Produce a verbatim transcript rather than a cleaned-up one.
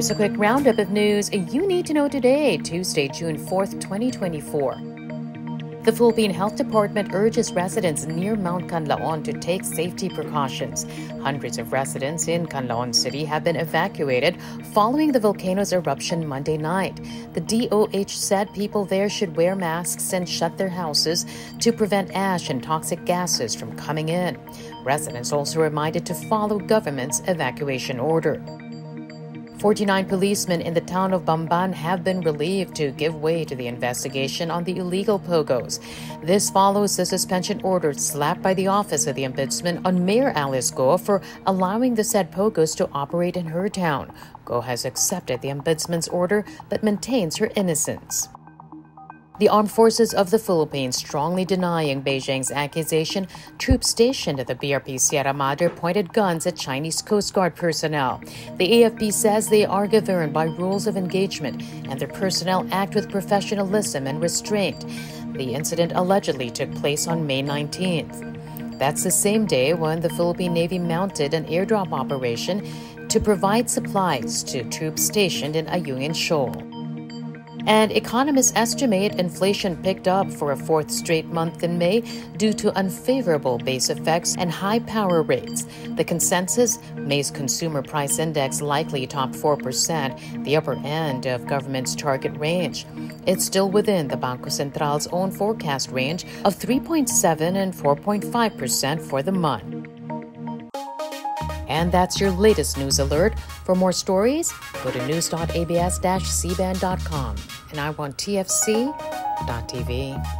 Here's a quick roundup of news you need to know today, Tuesday, June fourth, twenty twenty-four. The Philippine Health Department urges residents near Mount Kanlaon to take safety precautions. Hundreds of residents in Kanlaon City have been evacuated following the volcano's eruption Monday night. The D O H said people there should wear masks and shut their houses to prevent ash and toxic gases from coming in. Residents also reminded to follow government's evacuation order. forty-nine policemen in the town of Bamban have been relieved to give way to the investigation on the illegal pogos. This follows the suspension order slapped by the Office of the Ombudsman on Mayor Alice Guo for allowing the said pogos to operate in her town. Guo has accepted the Ombudsman's order but maintains her innocence. The Armed Forces of the Philippines strongly denying Beijing's accusation troops stationed at the B R P Sierra Madre pointed guns at Chinese Coast Guard personnel. The A F P says they are governed by rules of engagement and their personnel act with professionalism and restraint. The incident allegedly took place on May nineteenth. That's the same day when the Philippine Navy mounted an airdrop operation to provide supplies to troops stationed in Ayungin Shoal. And economists estimate inflation picked up for a fourth straight month in May due to unfavorable base effects and high power rates. The consensus, May's consumer price index likely topped four percent, the upper end of government's target range. It's still within the Banco Central's own forecast range of three point seven and four point five percent for the month. And that's your latest news alert. For more stories, go to news dot a b s dash c b a n dot com. And I want T F C dot t v.